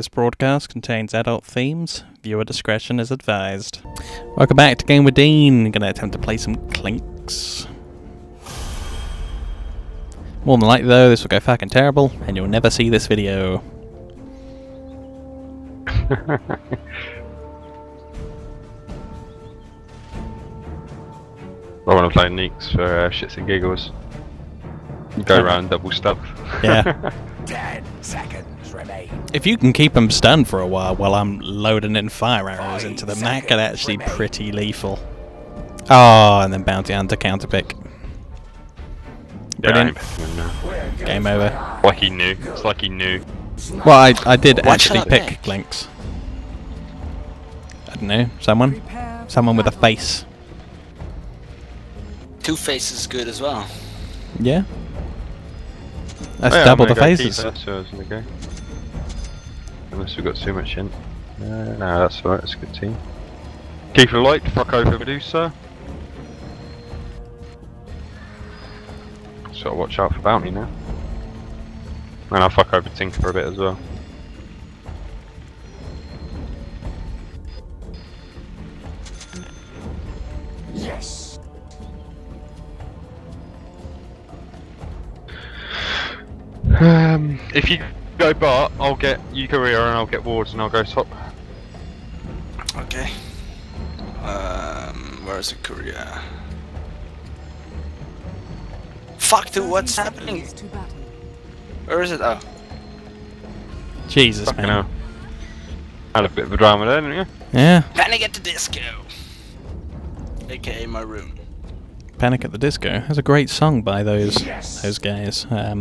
This broadcast contains adult themes. Viewer discretion is advised. Welcome back to Game with Dean. I'm going to attempt to play some Clinkz. More than likely though, this will go fucking terrible and you'll never see this video. I want to play Neeks for shits and giggles. Go around double stuff. Yeah. 10 seconds remain. If you can keep them stunned for a while I'm loading in fire arrows into them, that could actually be pretty lethal. Oh, and then Bounty Hunter counterpick. Brilliant. Yeah, game over. Like he knew. It's like he knew. Well, I did actually pick Clinkz. I don't know. Someone? Someone with a face. Two faces is good as well. Yeah. That's double the faces. Unless we've got too much in. No, that's alright, that's a good team. Keeper of the Light, fuck over Medusa. So watch out for Bounty now. And I'll fuck over Tinker for a bit as well. Yes. If you go Bart, I'll get Eukarya and I'll get wards and I'll go top. Okay. Where is it, Korea? Fuck, dude, what's happening? Where is it? Oh. Jesus, fucking man. Hell. Had a bit of a drama there, didn't you? Yeah. Panic at the Disco. AKA my room. Panic at the Disco. That's a great song by those guys. I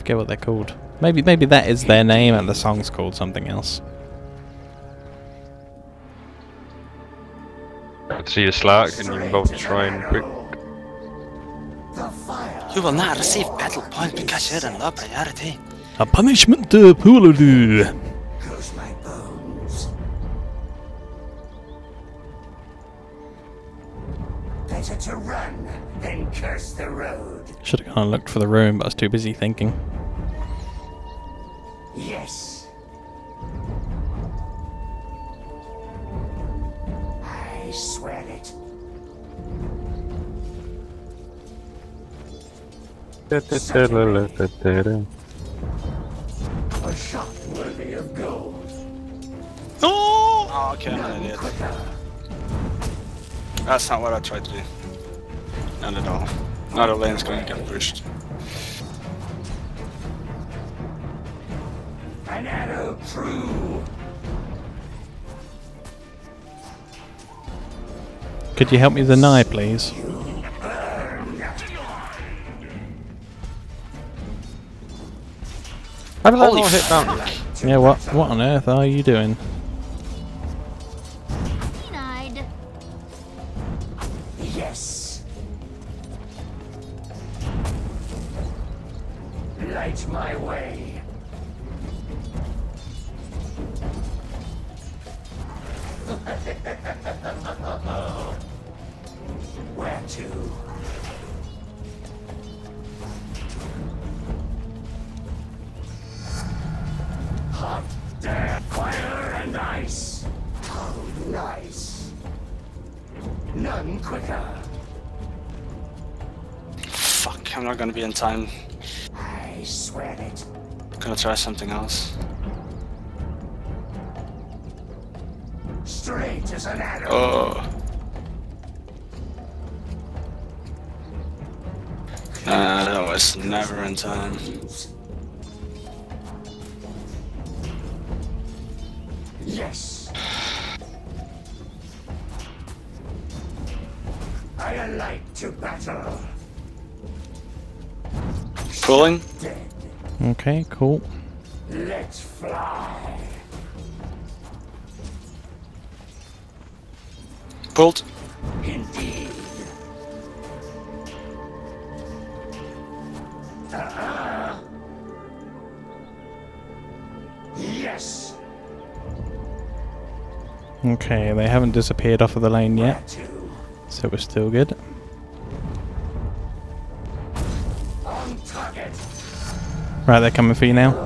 forget what they're called. Maybe that is their name and the song's called something else. I see the Slark and you're involved in trying quick. You will not receive battle point because you're in low priority. A punishment to Pululu. Curse my bones. Better to run than curse the road. Should have gone and looked for the room, but I was too busy thinking. Yes. I swear it. A shot worthy of gold. Oh, okay, I'm an idiot. That's not what I tried to do. Not at all. Not a lane's going to get pushed. An arrow true. Could you help me with the knife, please? How did that all hit down? Yeah, what on earth are you doing? Yes. Light my way. Where to? Hot, damp, fire, and ice. Cold nice. None quicker. Fuck, I'm not gonna be in time. I swear it. I'm gonna try something else. Straight as an arrow. Oh. That was never in time. Yes. I like to battle. Pulling. Okay, cool. Let's fly. Pulled. Indeed. Yes. Okay, they haven't disappeared off of the lane yet, so we're still good. Right, they're coming for you now.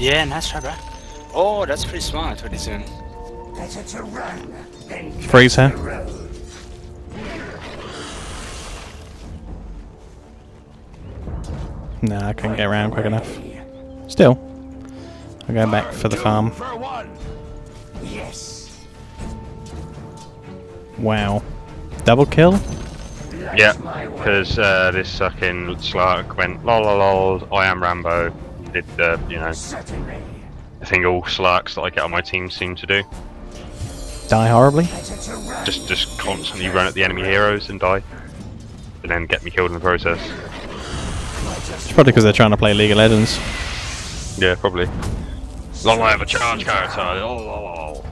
Yeah, nice try, bro. Oh, that's pretty smart what he's doing. Better to run than freeze her. Nah, I couldn't get around quick enough. Still, I'll go back for the farm. Yes. Wow. Double kill? Yeah, because this sucking Slark went lol lol lol, I am Rambo, did the, you know, the thing all Slarks that I get on my team seem to do. Die horribly? Just constantly run at the enemy heroes and die, and then get me killed in the process. It's probably because they're trying to play League of Legends. Yeah, probably. Long I have a charge character, lol lol lol.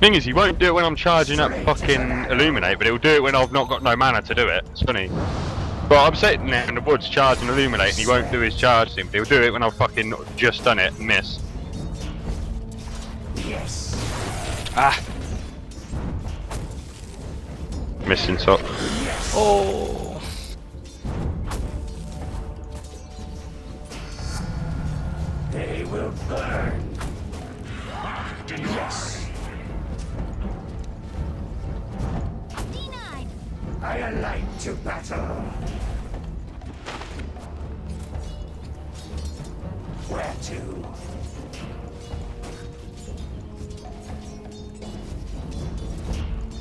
Thing is, he won't do it when I'm charging up fucking Illuminate, but he'll do it when I've not got no mana to do it. It's funny. But I'm sitting there in the woods charging Illuminate and he won't do his charge thing, but he'll do it when I've fucking just done it and miss. Yes. Ah. Missing top. Oh. They will burn. Yes. I alight to battle. Where to?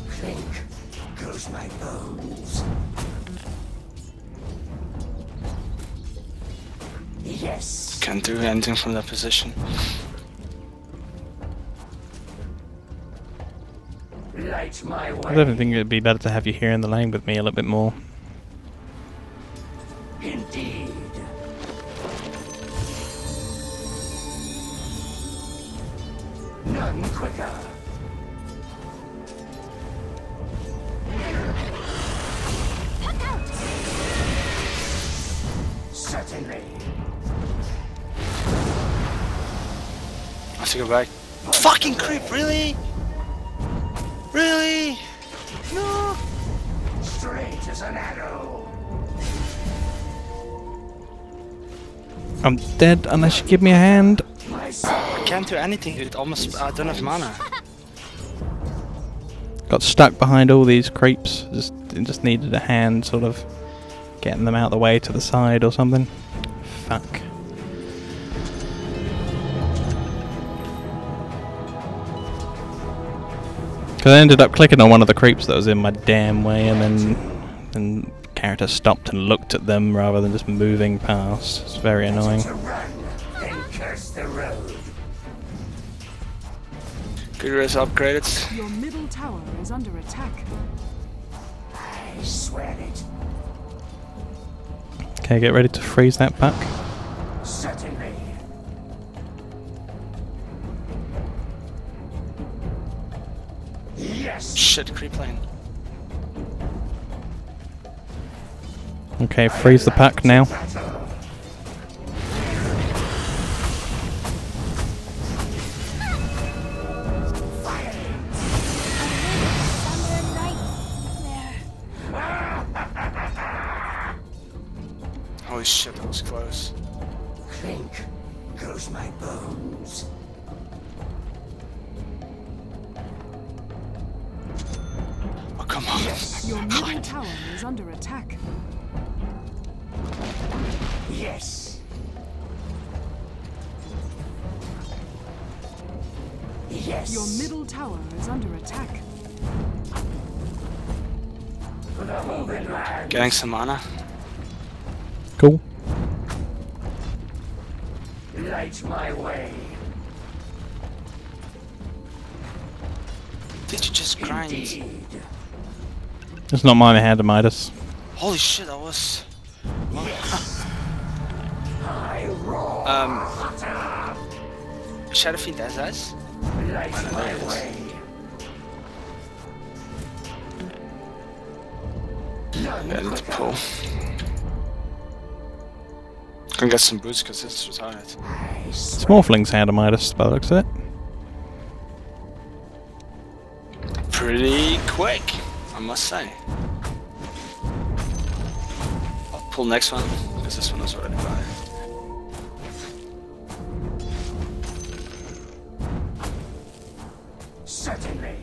Clink goes my bones. Yes. Can't do anything from that position. I don't think it'd be better to have you here in the lane with me a little bit more. Indeed. None quicker. Certainly. I have to go back. Fucking creep, really? Really? No! Straight as an arrow. I'm dead unless you give me a hand. I can't do anything, dude. Almost, I don't have mana. Got stuck behind all these creeps. Just needed a hand, sort of getting them out of the way to the side or something. Fuck. Because I ended up clicking on one of the creeps that was in my damn way, and then character stopped and looked at them rather than just moving past. It's very annoying. Good rest upgrades. Your middle tower is under attack. I swear it. Okay, get ready to freeze that Puck. Certainly. Yes. Shit, creep lane. Okay, freeze the Puck now. Holy shit, that was close. Clink goes my bones. Come on. Yes. Your middle tower is under attack. Yes. Yes. Your middle tower is under attack. Getting some mana. Cool. Light my way. Did you just grind? Indeed. It's not mine, I had to Midas. Holy shit, that was... Yes. Shadow Fiend has us. Let's pull. Can get some boots because it's retired. Morphling's hand of Midas, by the looks of it. Pretty quick. I must say. I'll pull next one, because this one was already by. Certainly.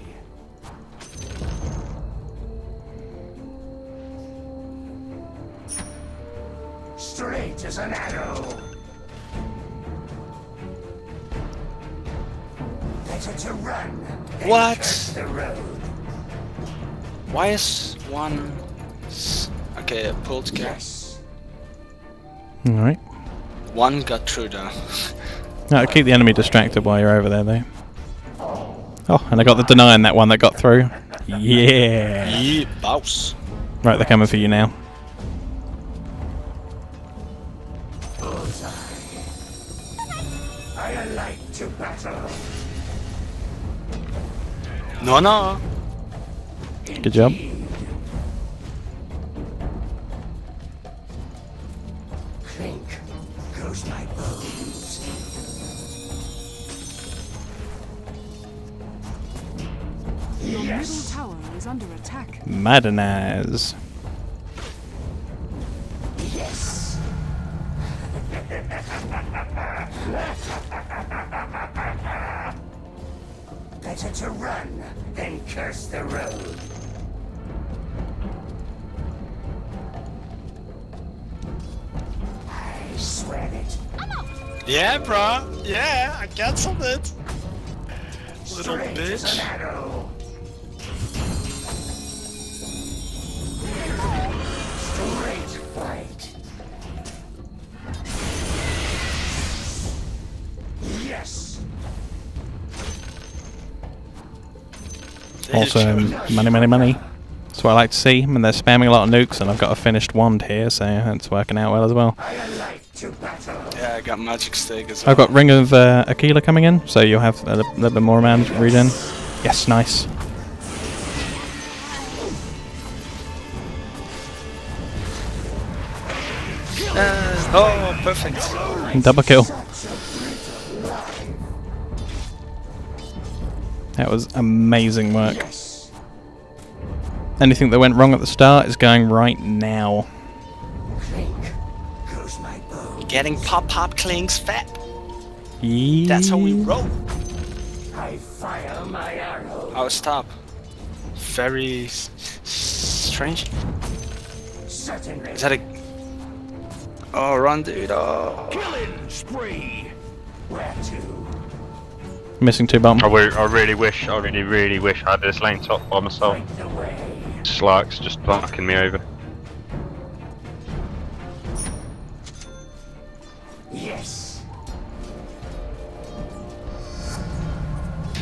Straight as an arrow. Better to run. What? The road. Why is one? Okay, I pulled together. Yes. All right. One got through though. No, keep the enemy distracted while you're over there, though. Oh, and I got the deny on that one that got through. Yeah. Yeah, boss. Right, they're coming for you now. I like to battle. No, no. Good job. Clink goes my bones. Your yes. Middle tower is under attack. Maddenaz. Yes. Better to run than curse the road. I swear it. I'm out. Yeah, bruh. Yeah, I cancelled it. Little straight bitch. An arrow. Fight. Yes. Awesome. Money. That's what I like to see. And they're spamming a lot of nukes, and I've got a finished wand here, so that's working out well as well. Yeah, I got magic stick as well. I've got Ring of Aquila coming in, so you'll have a little bit more man read in. Yes, nice. Oh, perfect. Double kill. That was amazing work. Anything that went wrong at the start is going right now. Getting pop Clinkz fat. Yeah. That's how we roll. I fire my arrow. Oh, stop. Very strange. Certainly. Is that a... Oh, run, dude! Oh. Killing spree. Where to? Missing two bombs. I really wish I had this lane top by myself. Slark's just knocking me over. Yes.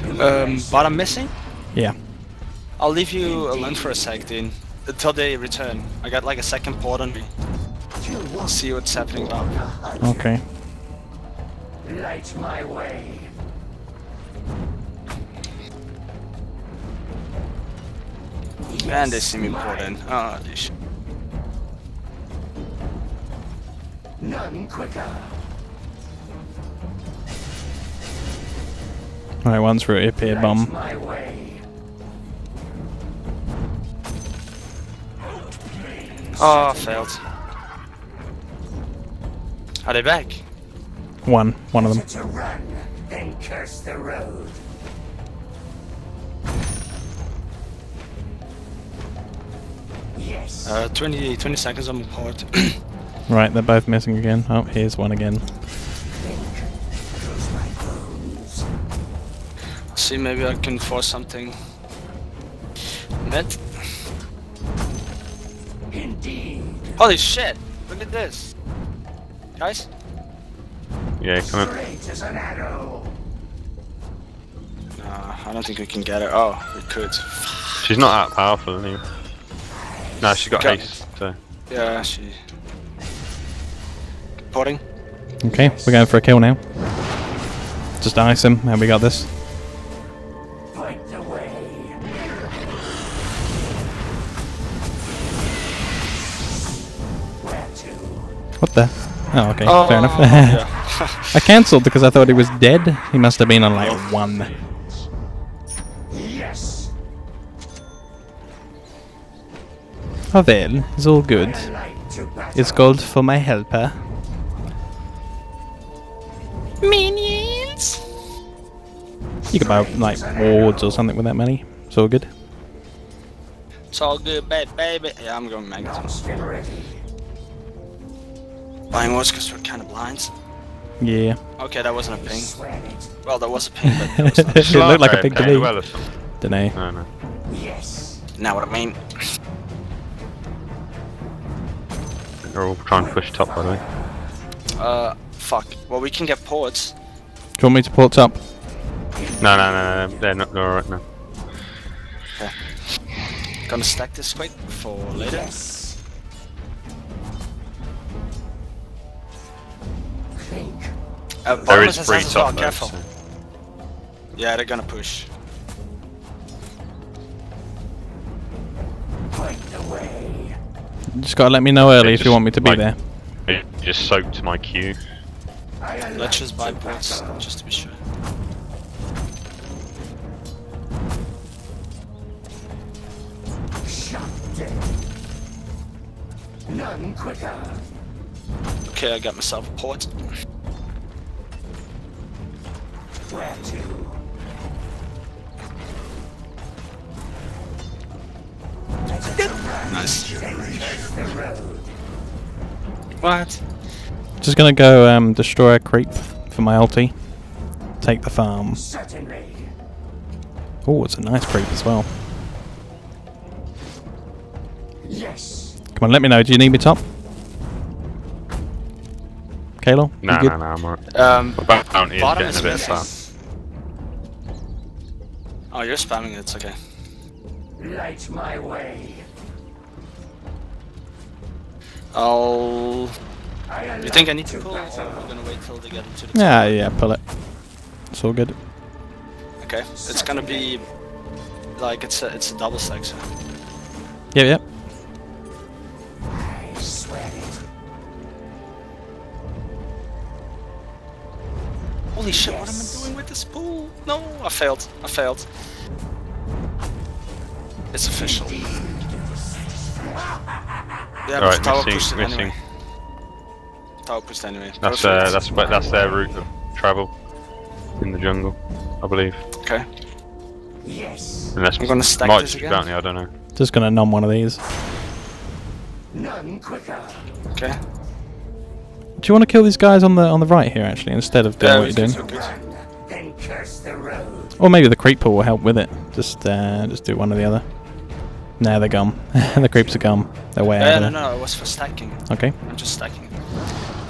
But I'm missing. Yeah. I'll leave you alone for a sec, dude. Until they return. I got like a second port on me. We'll see what's happening now. Okay. Light my way. And they seem important. Ah, oh, shit. None quicker. Alright, one's through it here, bomb. My way. Oh, failed. Are they back? One of them. To run, then curse the road. Yes. 20 seconds on the port. Right, they're both missing again. Oh, here's one again. I'll see, maybe I can force something. Net. Indeed. Holy shit! Look at this. Guys? Yeah, come on. I don't think we can get her. Oh, we could. She's not that powerful anyway. No, she got haste, so. Yeah, she... Potting. Okay, we're going for a kill now. Just ice him, and we got this. What the? Oh, okay, oh, fair enough. I cancelled because I thought he was dead. He must have been on like one. Yes. Oh well, it's all good. It's called for my helper. Minions! You could buy like wards or something with that money. It's all good. It's all good, baby. Yeah, I'm going magazines. Buying wards because we're kind of blind. Yeah. Okay, that wasn't a ping. Well, that was a ping, but that was it looked like a ping to me. Dunno. No, no. Yes. Now what I mean. They're all trying to push top, by the way. Fuck. Well, we can get ports. Do you want me to port up? No, no, no, no. They're not alright now. Okay. Gonna stack this quick for later. Yes. There is free top mode, careful. So. Yeah, they're gonna push. You just gotta let me know early if you want me to be there. It just soaked my queue. Let's just buy points, just to be sure. None quicker. Okay, I got myself a port. Where to? Nice. What? Just gonna go destroy a creep for my ulti. Take the farm. Oh, it's a nice creep as well. Yes. Come on, let me know. Do you need me top? Halo? No, no, no, I'm alright. Bounty is getting a bit far. Oh, you're spamming it, it's okay. Light my way. You think I need to pull it, or I'm gonna wait till they get into the... Yeah, yeah, pull it. It's all good. Okay, it's gonna be... Like, it's a double stack, so... Yep, yep. I swear. Holy shit, yes. What am I doing with this pool? No, I failed. I failed. It's official. Yeah, right, tower pushed it anyway. Tower pushed anyway. That's their route of travel in the jungle, I believe. Okay. Yes. Unless I'm gonna stack this again. Bounty, I don't know. Just gonna numb one of these. None quicker. Okay. Do you want to kill these guys on the right here, actually, instead of doing what you're doing? Then curse the road. Or maybe the creep pool will help with it. Just do one or the other. Nah, they're gone. The creeps are gone. They're way out. No, no, no, it was for stacking. Okay. I'm just stacking.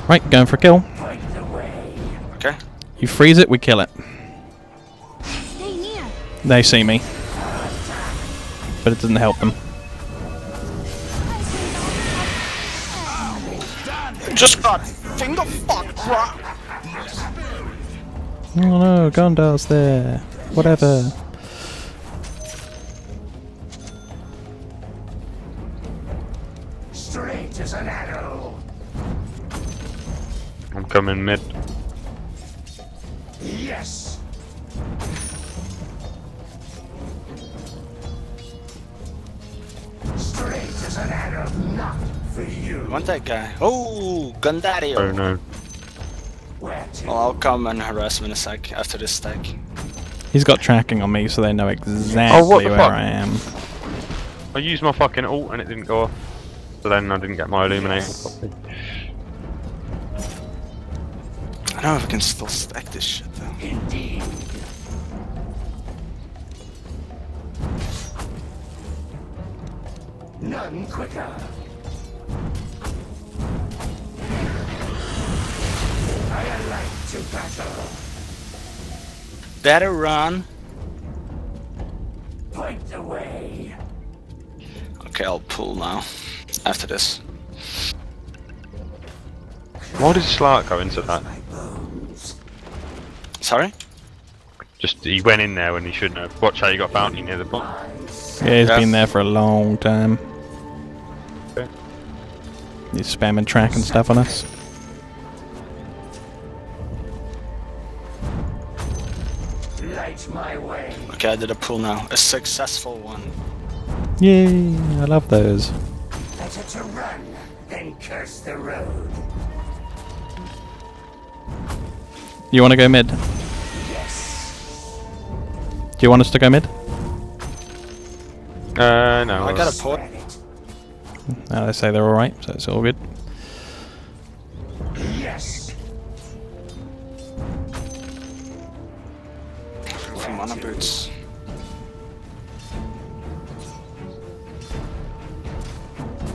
Right, going for a kill. Okay. You freeze it, we kill it. Stay near. They see me. But it doesn't help them. Just got finger fuck, rock. Oh no, Gondar's there. Whatever. Straight as an arrow. I'm coming mid. Yes. Straight as an arrow, not for you. I want that guy. Oh, Gondario. Oh no. Well, I'll come and harass him in a sec after this stack. He's got tracking on me, so they know exactly where I am. I used my fucking ult and it didn't go off. So then I didn't get my illuminator properly. I don't know if I can still stack this shit though. Indeed. None quicker. I like to battle. Better run. Point the way. Okay, I'll pull now. After this. Why did Slark go into that? Sorry? Just he went in there when he shouldn't have. Watch how you got bounty near the bottom. Yeah, he's been there for a long time. Okay. He's spamming track and stuff on us. Light my way. Okay, I did a pull now. A successful one. Yay, I love those. Better to run than curse the road. You want to go mid? Yes. Do you want us to go mid? No. I got a port. Now they say they're all right, so it's all good. Yes. Some mana boots.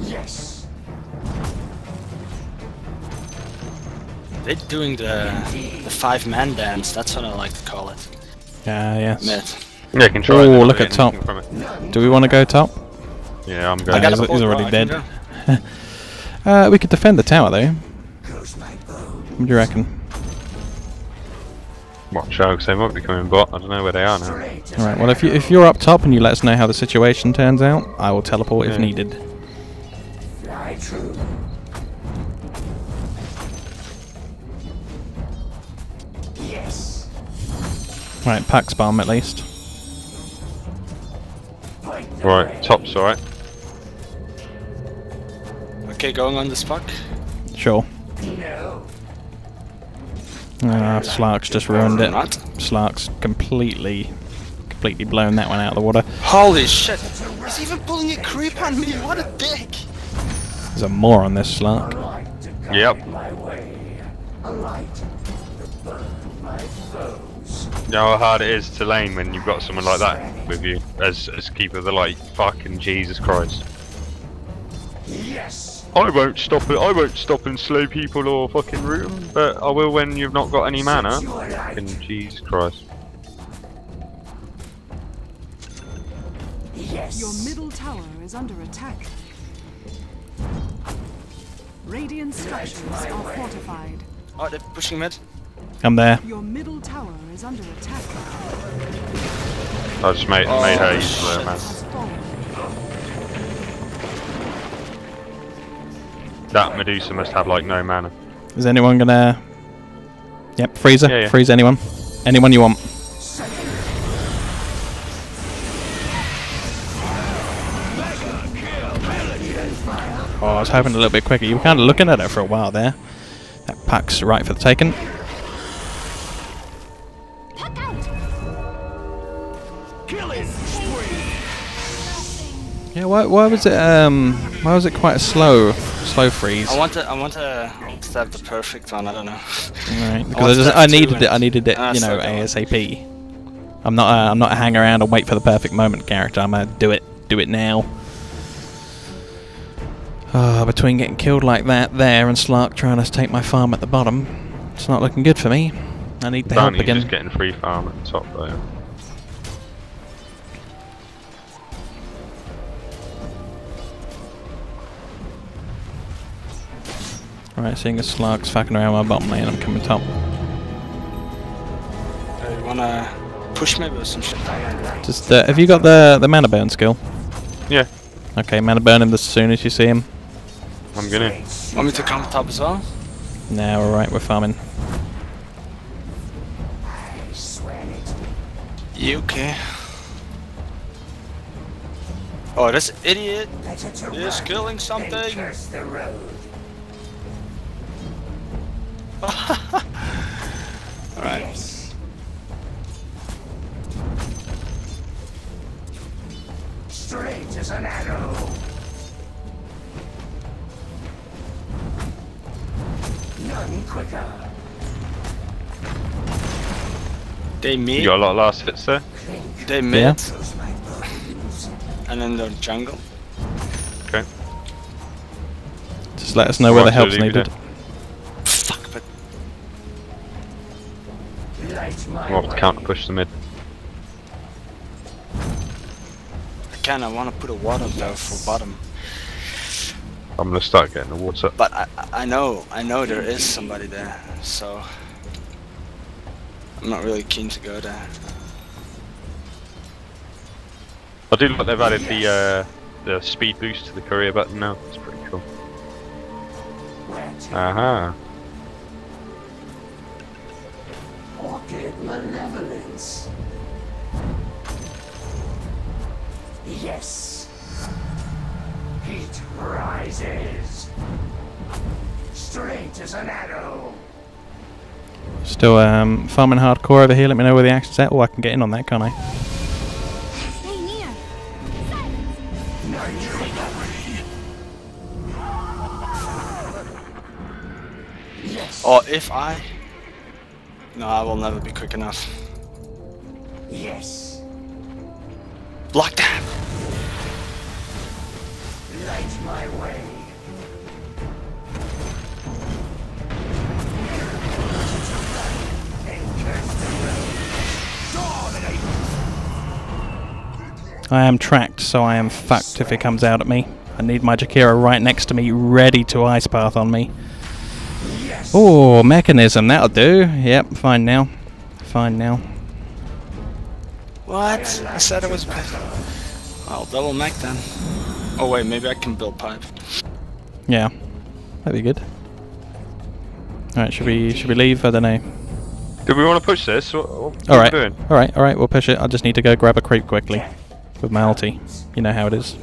Yes. They're doing the five-man dance. That's what I like to call it. Yes. Mid. Yeah, can try. Oh, look at top. Do we want to go top? Yeah, I'm going. He's already dead. We could defend the tower though. What do you reckon? Watch out, because they might be coming bot. I don't know where they are now. All right. Well, if you're up top and you let us know how the situation turns out, I will teleport if needed. Fly true. Yes. Right, Puck's bomb at least. Right, top's alright. Okay, going on this Puck? Sure. No. Slark's just ruined it. Slark's completely blown that one out of the water. Holy shit! He's even pulling a creep on me, what a dick! There's a moron on this Slark. Yep. You know how hard it is to lane when you've got someone like that with you as Keeper of the Light. Fucking Jesus Christ. Yes. I won't stop it. I won't stop and slow people or fucking root them, but I will when you've not got any mana. Fucking Jesus Christ. Yes. Your middle tower is under attack. Radiant structures are fortified. Oh, they're pushing mid. I'm there. Your middle tower is under attack. I just made her easily, man. That Medusa must have like no mana. Is anyone gonna? Yep, freezer. Yeah, yeah. Freeze anyone. Anyone you want. Oh, I was hoping a little bit quicker. You were kind of looking at it for a while there. That Puck's right for the taken. Yeah, why was it quite a slow freeze? I want to stab the perfect one. I don't know. Right, because I needed it. You know, ASAP. I'm not a hang around and wait for the perfect moment character. I'm a do it now. Between getting killed like that there and Slark trying to take my farm at the bottom, it's not looking good for me. I need the help again. Just getting free farm at the top though. Right, seeing as Slark's fucking around my bottom lane, I'm coming top. You wanna push maybe or some shit? Just, have you got the mana burn skill? Yeah. Okay, mana burn him as soon as you see him. I'm gonna. Want me to come top as well? No, alright, we're farming. You okay? Oh, this idiot is killing something! Alright. Yes. Straight as an arrow. None quicker. They mid. You got a lot of last hits there. They mid. Yeah. And then the jungle. Okay. Just let us know where the help's needed. We'll have to counter push the mid. I want to put a ward on though for bottom. I'm gonna start getting the water. But I know there is somebody there, so I'm not really keen to go there. I do like they've added the speed boost to the career button now. It's pretty cool. Aha. Malevolence. Yes. Heat rising. is an arrow. Still farming hardcore over here. Let me know where the axe is at. Oh, I can get in on that, can't I? Stay near. Yes. Or if I... No, I will never be quick enough. Yes. Block that! Light my way. I am tracked, so I am fucked if it comes out at me. I need my Jakira right next to me, ready to Ice Path on me. Yes. Oh, mechanism, that'll do. Yep, fine now. Fine now. What? I said it was better. I'll double mech then. Oh wait, maybe I can build pipe. Yeah, that'd be good. Alright, should we leave? I don't know. Do we want to push this? What are we doing? Alright, we'll push it. I just need to go grab a creep quickly. With my ulti. You know how it is.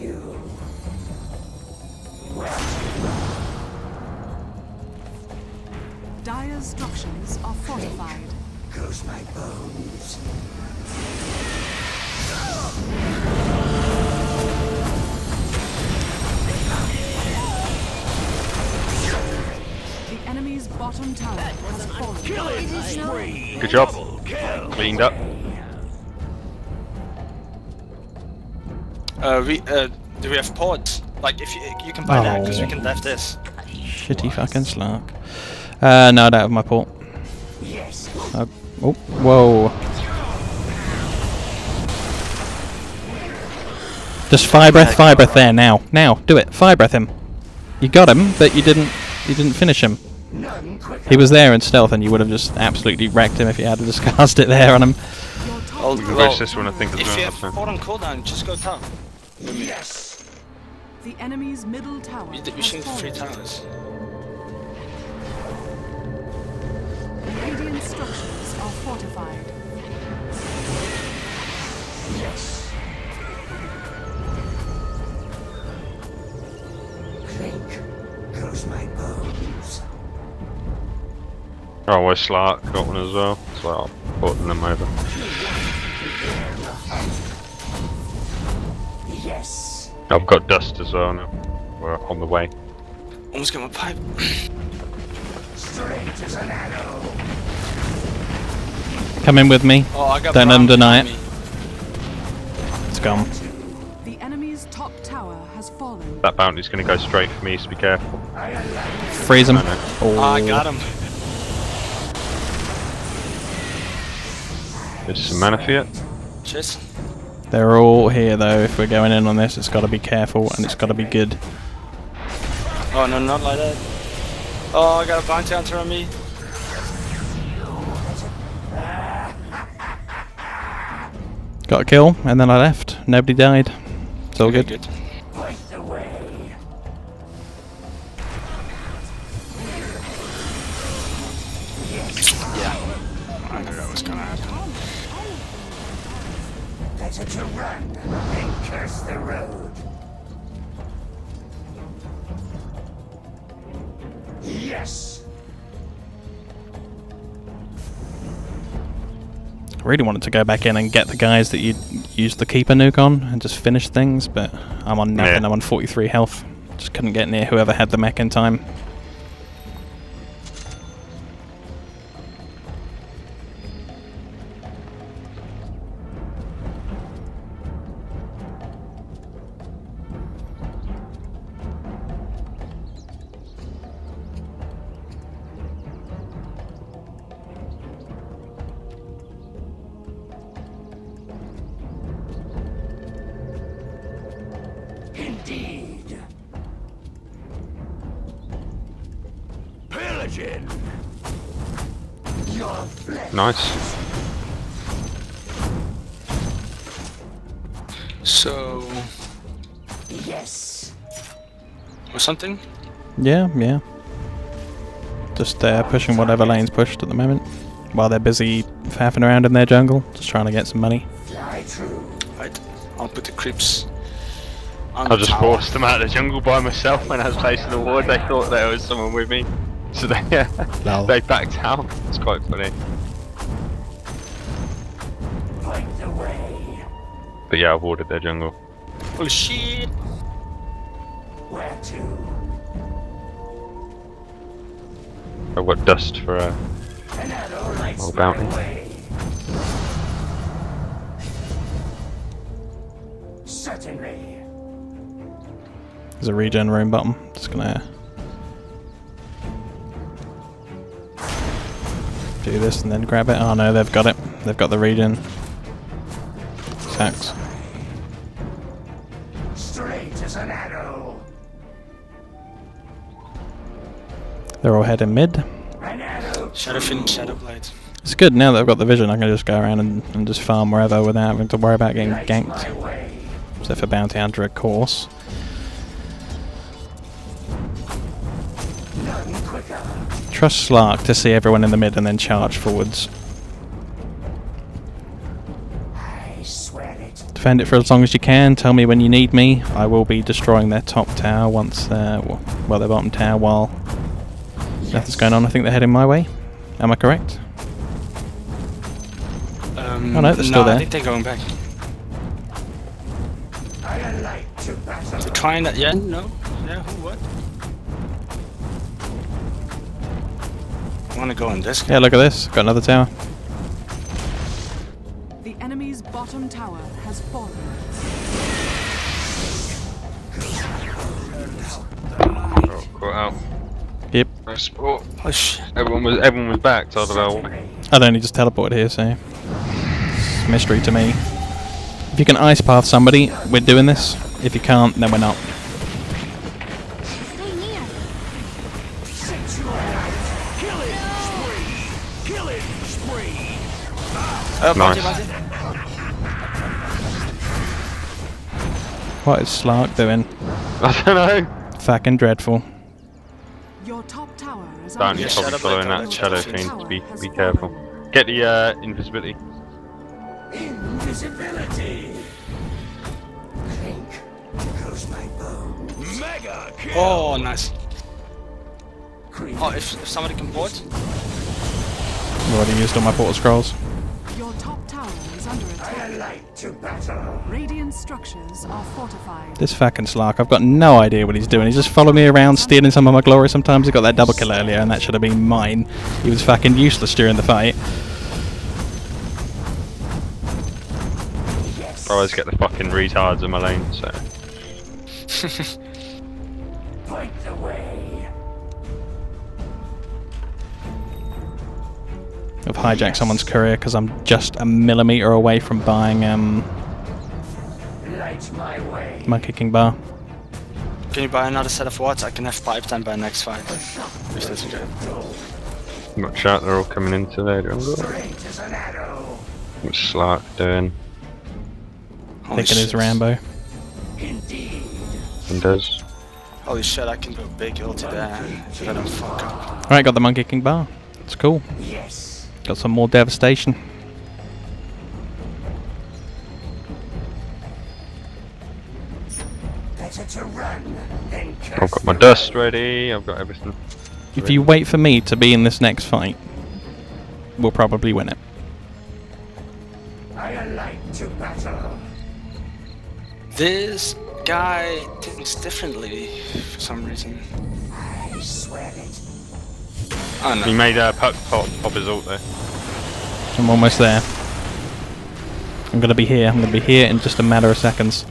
Dire structures are fortified. Goes my bones. The enemy's bottom tower has fallen. Good job. Cleaned up. Do we have pods? Like, if you can buy that, because we can left this. Shitty fucking Slark. No, I don't have my port. Yes. Oh, whoa. Just fire breath there now. Now, do it. Fire breath him. You got him, but you didn't finish him. He was there in stealth, and you would have just absolutely wrecked him if you had just cast it there on him. Well, we can rush this one, I think. If you have port on cooldown, just go top. Yes. The enemy's middle tower. We shoot three towers. Radiant structures are fortified. Yes. Clink goes my bones. Oh, where's Slark? Got one as well. So I'll put them over. Yes. I've got dust as well now. We're on the way. Almost got my pipe. Straight as an arrow. Come in with me. Oh, I got. Don't let them deny it. It's gone. The enemy's top tower has fallen. That bounty's gonna go straight for me, so be careful. Freeze him. Oh, I got him. There's some mana for you. Cheers. They're all here though. If we're going in on this, it's got to be careful and it's got to be good. Oh no, not like that. Oh, I got a bounty hunter on me. Got a kill and then I left. Nobody died. It's all good. Good. To run and curse the road. Yes. I really wanted to go back in and get the guys that you used the Keeper nuke on and just finish things, but I'm on nothing. Yeah. I'm on 43 health. Just couldn't get near whoever had the mech in time. Nice. So... Yes. Or something? Yeah. Just pushing whatever lane's pushed at the moment. While they're busy faffing around in their jungle. Just trying to get some money. Right, I'll put the creeps on the tower. I just forced them out of the jungle by myself when I was placing the ward. They thought there was someone with me. So they, yeah, they backed out. It's quite funny. But yeah, I've ordered their jungle. Oh shit! Where to? I've got dust for a old bounty. Certainly. There's a regen room button. Just gonna do this and then grab it. Oh no, they've got it. They've got the regen. Thanks. Straight as an arrow. They're all heading mid. Shadow Fiend, Shadow Blade. It's good now that I've got the vision. I can just go around and just farm wherever without having to worry about getting ganked. Except for Bounty Hunter, of course. Trust Slark to see everyone in the mid and then charge forwards. I swear it. Defend it for as long as you can. Tell me when you need me. I will be destroying their top tower once, well, their bottom tower while nothing's going on. I think they're heading my way. Am I correct? Oh no, they're still there. I think they're going back. I like to battle. They're trying that, yeah? No? Yeah, who, what? I want to go in this guy. Yeah, look at this. Got another tower. The enemy's bottom tower has fallen. Oh, got out. Yep. Nice. Oh, everyone was back. So I'd only just teleported here, so it's a mystery to me. If you can ice path somebody, we're doing this. If you can't, then we're not. Nice. What is Slark doing? I don't know. Fucking dreadful. Your top tower is Dan, you're probably following that Shadow Fiend. Be careful. Get the invisibility. Invisibility. Clinkz goes my bones. Mega kill. Oh, nice. Oh, if somebody can port. I've already used all my portal scrolls. I like to battle. Radiant structures are fortified. This fucking Slark, I've got no idea what he's doing. He's just following me around, stealing some of my glory sometimes. He got that double kill earlier and that should have been mine. He was fucking useless during the fight. Yes. I always get the fucking retards in my lane, so... Point the way. I've hijacked someone's career because I'm just a millimetre away from buying Monkey King Bar. Can you buy another set of wards? I can have 5 10 by next fight. Which is good. I'm not sure they're all coming in today. What's Slark doing? I think it is Rambo. Indeed. And does. Holy shit, I can do a big ult there if I don't fuck up. Alright, got the Monkey King Bar. It's cool. Yes. Got some more devastation. Better to run than curse. I've got my dust ready, I've got everything. If you wait for me to be in this next fight, we'll probably win it. I like to battle. This guy thinks differently for some reason. I swear it. Oh, no. He made Puck pop his ult there. I'm almost there. I'm gonna be here. I'm gonna be here in just a matter of seconds.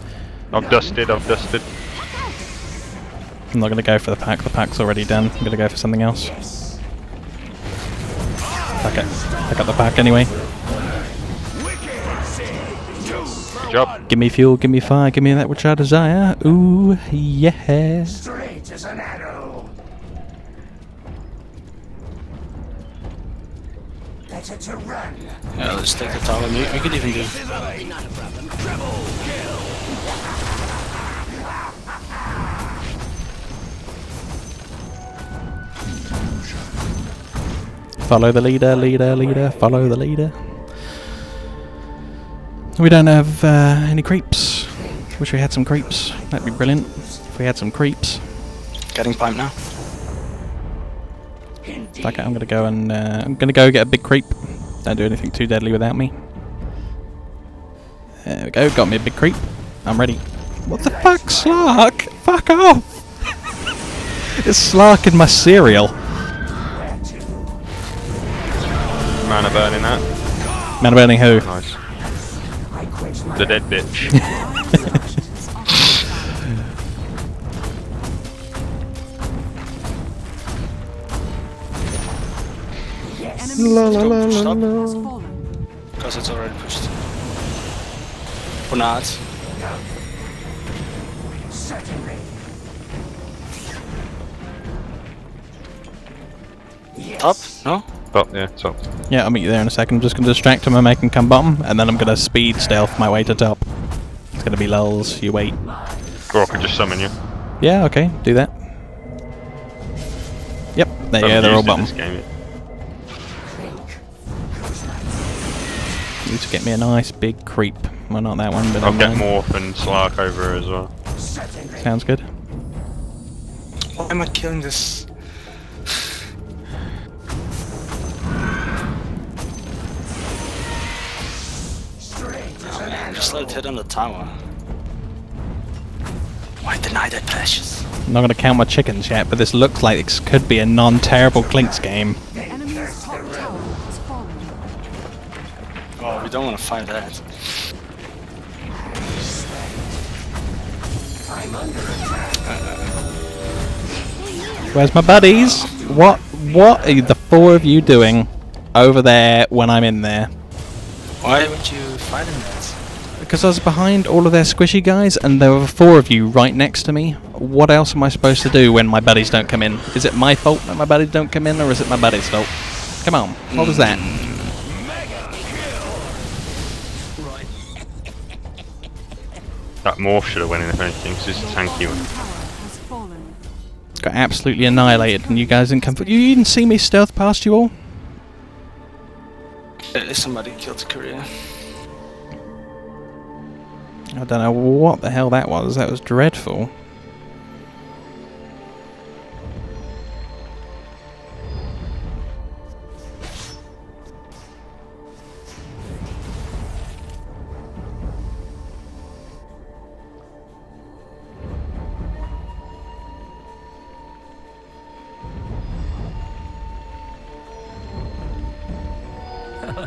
I've dusted. I've dusted. I'm not gonna go for the pack. The pack's already done. I'm gonna go for something else. Fuck it. Pick up the pack anyway. Good job. Give me fuel. Give me fire. Give me that which I desire. Ooh, yeah. Straight as an arrow. To run. Yeah, let's take the tower. We could even do. Follow the leader, leader, leader. Follow the leader. We don't have any creeps. Wish we had some creeps. That'd be brilliant. If we had some creeps. Getting piped now. Fuck it, I'm gonna go and get a big creep. Don't do anything too deadly without me. There we go, got me a big creep. I'm ready. What the fuck, Slark? Fuck off! It's Slark in my cereal. Mana burning that. Mana burning who? Nice. The dead bitch. La la la la la. Because it's already pushed. Or not. Top? No? Top, yeah, top. Yeah, I'll meet you there in a second. I'm just going to distract him and make him come bottom, and then I'm going to speed stealth my way to top. It's going to be lulls, you wait. Or I could just summon you. Yeah, okay, do that. Yep, there you go, they're all bottom. To get me a nice big creep. Well, not that one, but I'll get Morph and Slark over as well. Sounds good. Why am I killing this? Oh, man, just let it hit on the tower. Why deny that precious? I'm not going to count my chickens yet, but this looks like it could be a non-terrible Clinkz game. We don't want to fight that. Where's my buddies? What are the four of you doing over there when I'm in there? Why would you fight in that? Because I was behind all of their squishy guys and there were four of you right next to me. What else am I supposed to do when my buddies don't come in? Is it my fault that my buddies don't come in or is it my buddies' fault? Come on, what was that? That Morph should have went in if anything, because it's a tanky one. Got absolutely annihilated and you guys didn't come through. You didn't see me stealth past you all? Somebody killed Korea. I don't know what the hell that was. That was dreadful.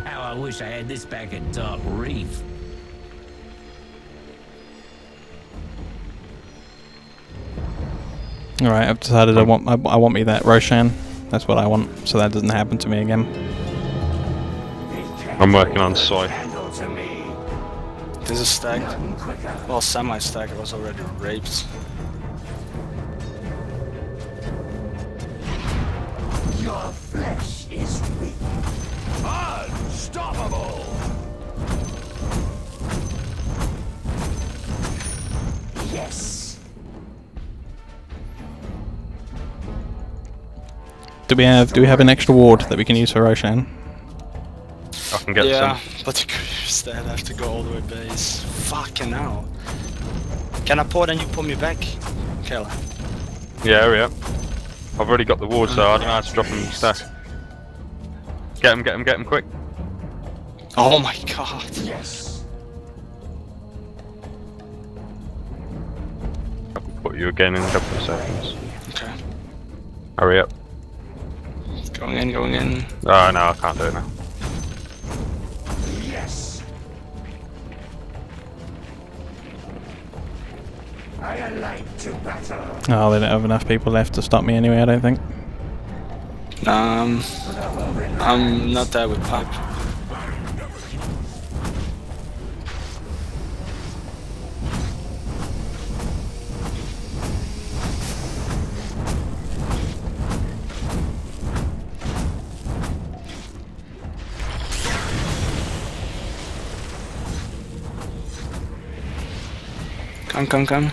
I wish I had this back at Dark Reef. All right, I've decided I want me that Roshan. That's what I want, so that doesn't happen to me again. I'm working on soy. This is stacked. Well, semi-stacked. I was already raped. Your flesh is weak. Unstoppable! Yes. Do we have an extra ward that we can use for Roshan? I can get some. Yeah, but the career's dead. I have to go all the way base. Fucking hell. Can I pour then you pull me back? Kill. Yeah, hurry up. I've already got the ward, so I don't know how to drop him stack. Get him, get him, get him quick. Oh my god. Yes. I'll put you again in a couple of seconds. Okay. Hurry up. It's going in, going in. Oh no, I can't do it now. Yes. I like to battle. Oh, they don't have enough people left to stop me anyway, I don't think. I'm not there with Puck. Come, come, come.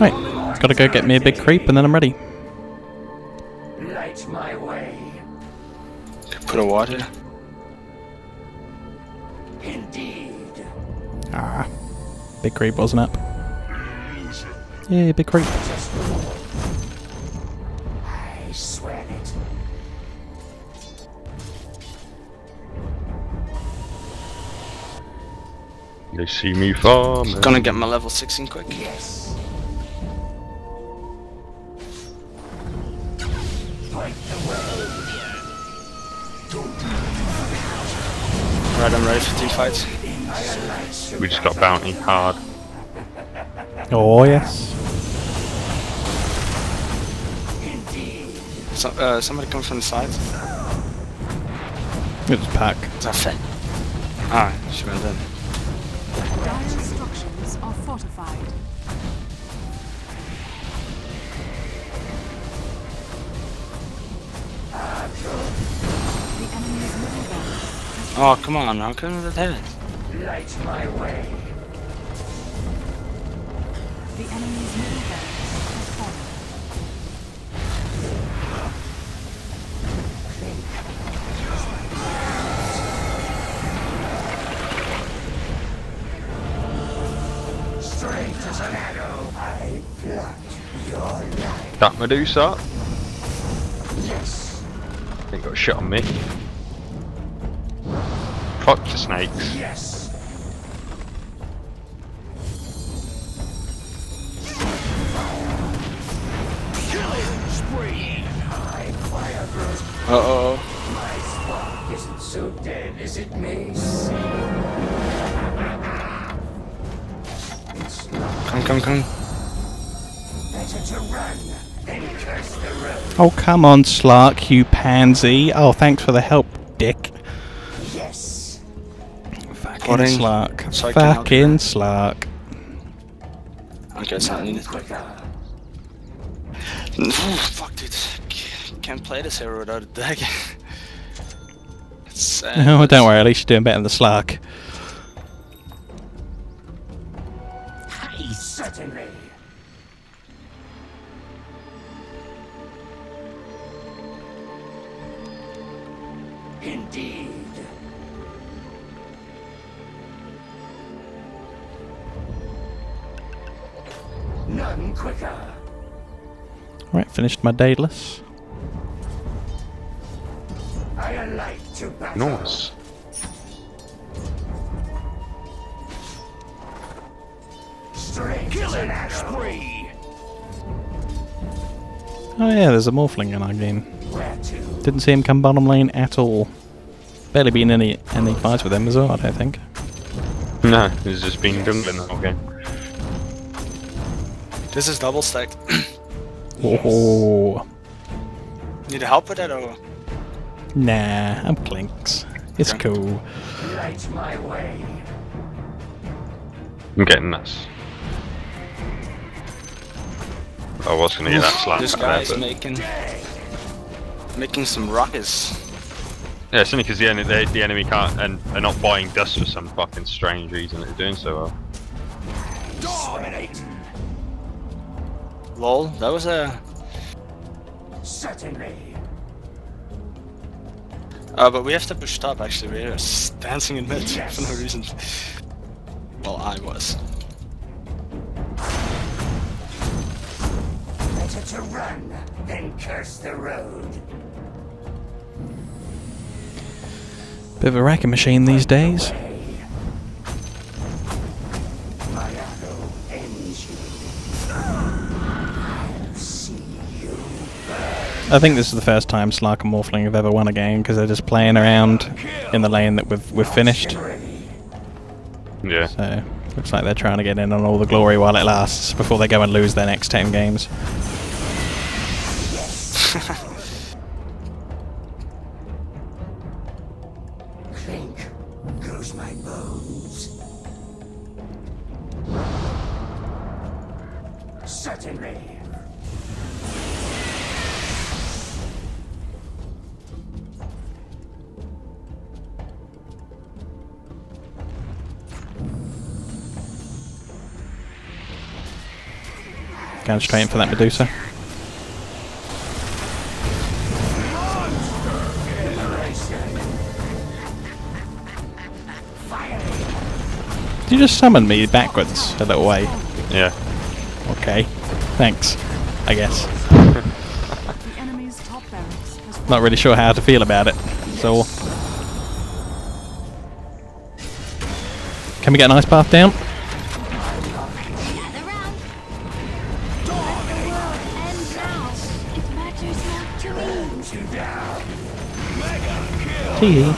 Right, gotta go get me a big creep and then I'm ready. Light my way. Put a water. Indeed. Ah, big creep, wasn't it? Yeah, big creep. I swear it. They see me farming. I'm gonna get my level 16 quick. Yes. Fight the way. Right, I'm ready for team fights. We just got bounty hard. Oh yes. So, somebody come from the side. It was Puck. That's it. Ah, she went in. Dire structures are fortified. The enemy's middle barracks. Oh come on! How can we hit it? Light my way. The enemy's middle barracks has fallen. That Medusa? Yes. They got shit on me. Fuck the snakes. Yes. Uh oh. My spark isn't so dead, is it, Mace? Come. Better to run than curse the road. Oh, come on, Slark, you pansy. Oh, thanks for the help, dick. Yes. Fucking Slark. So fucking Slark. I guess I need it quicker. Fuck, dude. Can't play this hero without a deck. It's sad. Oh, don't worry, at least you're doing better than the Slark. Certainly. Indeed. None quicker. Right, finished my Daedalus. I like to battle. Nice. Killing spree. Oh yeah, there's a Morphling in our game. Didn't see him come bottom lane at all. Barely been any fights with him as well, I don't think. No, he's just been jungling the whole game. This is double stacked. Oh. Need help with that or? Nah, I'm Clinkz. It's okay. Cool. Light my way. I'm getting this. I was gonna get that slap. This guy's making some ruckus. Yeah, it's only because the enemy can't and are not buying dust for some fucking strange reason that they're doing so well. Dominate. Lol, that was a. Certainly. But we have to push top actually, we're dancing in mid for no reason. Well, I was. Better to run than curse the road. Bit of a wrecking machine these days. My arrow ends you. I'll see you burn. I think this is the first time Slark and Morphling have ever won a game because they're just playing around in the lane that we've finished. Yeah. So looks like they're trying to get in on all the glory while it lasts before they go and lose their next 10 games. Clink goes my bones. Certainly. Going straight in for that Medusa. Did you just summon me backwards a little way? Yeah. Okay. Thanks, I guess. Not really sure how to feel about it. So, can we get a nice path down? Tee.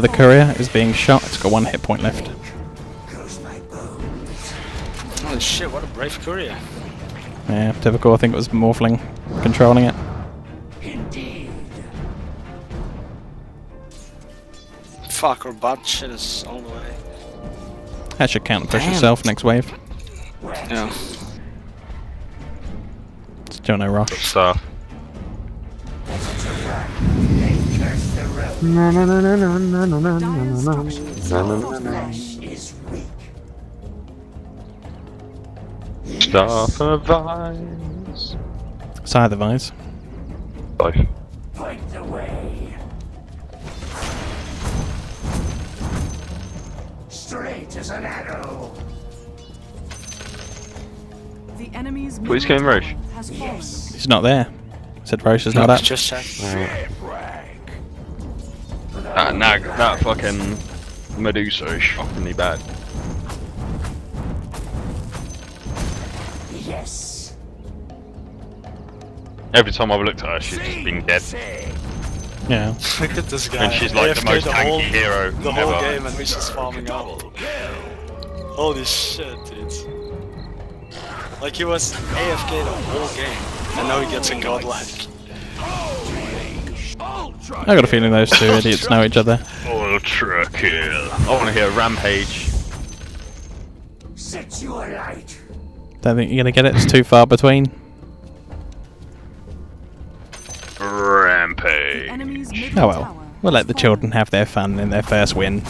The courier is being shot. It's got 1 hit point left. Holy shit, what a brave courier. Yeah, typical. I think it was Morphling controlling it. Indeed. Fuck, our bot shit is all the way. That should counter push itself next wave. Yeah. Still no rush. Side the vines. Life. Break the way. Straight as an arrow. The enemy's please came Rosh. Yes. He's not there. I said Rosh is not up. Just that fucking Medusa is shockingly bad. Yes. Every time I've looked at her, she's just been dead. Yeah. Look at this guy. And she's like the most tanky hero ever. The whole game, and we're just farming up. Holy shit, dude. Like he was AFK the whole game, and now he gets a godlike. I got a feeling those two idiots know each other. Ultra kill. I want to hear Rampage. Set you alight. Don't think you're gonna get it. It's too far between. Rampage. Oh well. We'll let the children have their fun in their first win.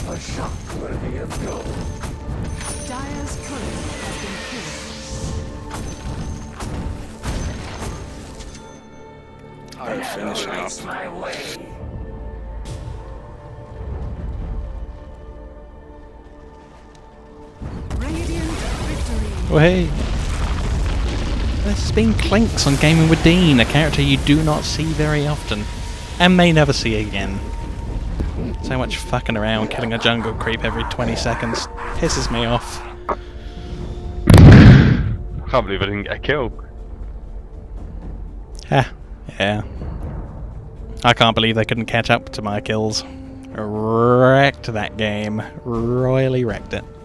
I'm finishing up. Oh hey! This has been Clinkz on Gaming with Dean, a character you do not see very often, and may never see again. So much fucking around, killing a jungle creep every 20 seconds pisses me off. I can't believe I didn't get a kill. Ha. Yeah. I can't believe they couldn't catch up to my kills. Wrecked that game. Royally wrecked it.